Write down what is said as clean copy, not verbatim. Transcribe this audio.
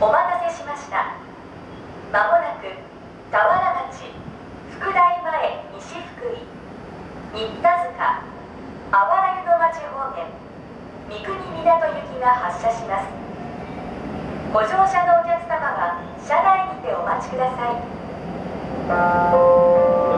お待たせしました。まもなく田原町福大前西福井、新田塚、あわら湯の町方面、三国港行きが発車します。ご乗車のお客様は車内にてお待ちください。